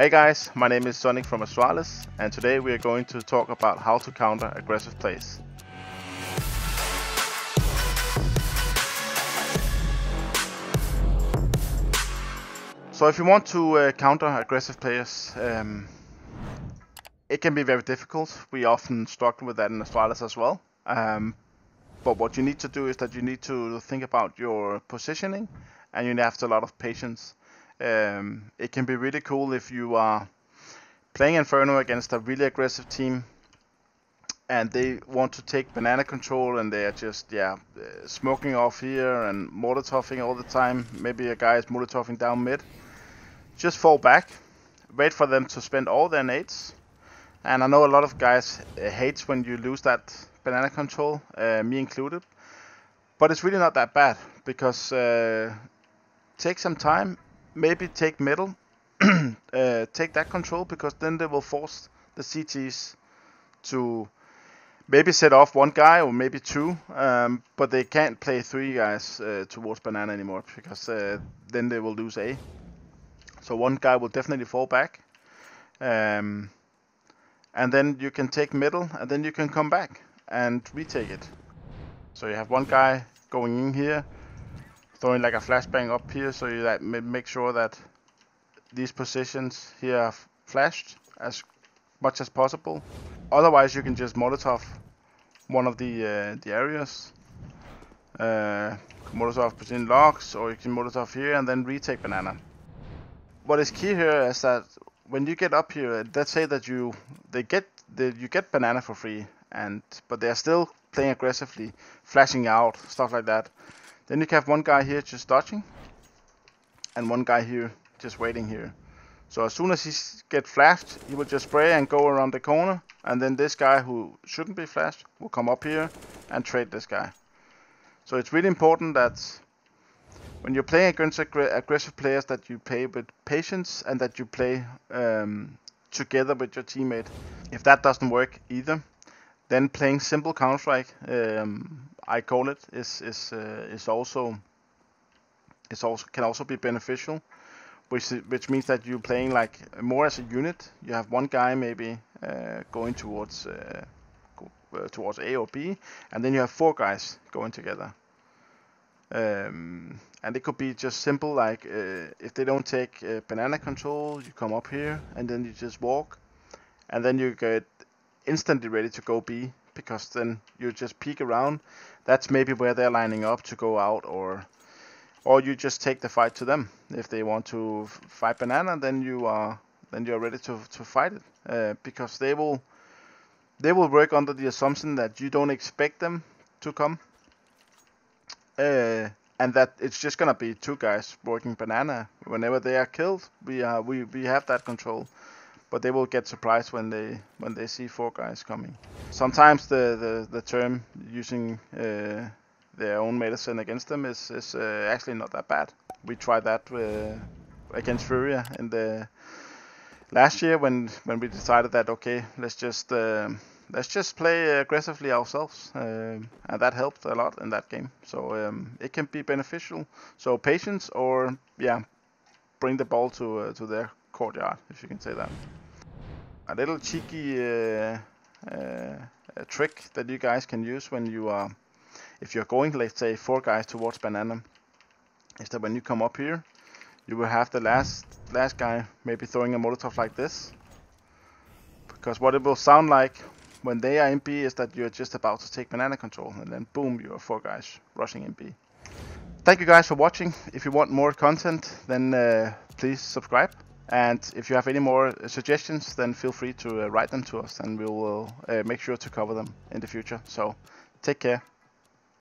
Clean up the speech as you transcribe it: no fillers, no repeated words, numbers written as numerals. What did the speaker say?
Hey guys, my name is Sonic from Astralis, and today we are going to talk about how to counter aggressive plays. So if you want to counter aggressive players, it can be very difficult. We often struggle with that in Astralis as well. But what you need to do is that you need to think about your positioning, and you have to have a lot of patience. It can be really cool if you are playing Inferno against a really aggressive team and they want to take banana control and they are just smoking off here and molotoving all the time. Maybe a guy is molotoving down mid. Just fall back, wait for them to spend all their nades. And I know a lot of guys hates when you lose that banana control, me included, but it's really not that bad because take some time. Maybe take middle, take that control, because then they will force the CTs to maybe set off one guy or maybe two, but they can't play three guys towards banana anymore, because then they will lose A. So one guy will definitely fall back, and then you can take middle, and then you can come back and retake it. So you have one guy going in here, throwing like a flashbang up here, so you like make sure that these positions here are flashed as much as possible. Otherwise, you can just Molotov one of the areas, Molotov between locks, or you can Molotov here and then retake banana. What is key here is that when you get up here, let's say that you get banana for free, but they are still playing aggressively, flashing out, stuff like that. Then you can have one guy here just dodging, and one guy here just waiting here. So as soon as he gets flashed, he will just spray and go around the corner, and then this guy who shouldn't be flashed will come up here and trade this guy. So it's really important that when you're playing against aggressive players, that you play with patience and that you play together with your teammate. If that doesn't work either, then playing simple Counter-Strike, I call it, can also be beneficial, which means that you're playing like more as a unit. You have one guy maybe going towards A or B, and then you have four guys going together. And it could be just simple, like if they don't take banana control, you come up here and then you just walk, and then you get instantly ready to go B, because then you just peek around. That's maybe where they're lining up to go out, or you just take the fight to them. If they want to fight banana, then you're ready to fight it, because they will work under the assumption that you don't expect them to come, and that it's just gonna be two guys working banana. Whenever they are killed, we have that control. But they will get surprised when they see four guys coming. Sometimes the term using their own medicine against them is actually not that bad. We tried that against Furia in the last year when we decided that, okay, let's just play aggressively ourselves, and that helped a lot in that game. So it can be beneficial. So patience, or bring the ball to their courtyard, if you can say that. A little cheeky trick that you guys can use if you're going, let's say, four guys towards banana, is that when you come up here, you will have the last guy maybe throwing a Molotov like this, because what it will sound like when they are in B is that you're just about to take banana control, and then boom, you are four guys rushing in B. Thank you guys for watching. If you want more content, then please subscribe. And if you have any more suggestions, then feel free to write them to us, and we will make sure to cover them in the future. So take care.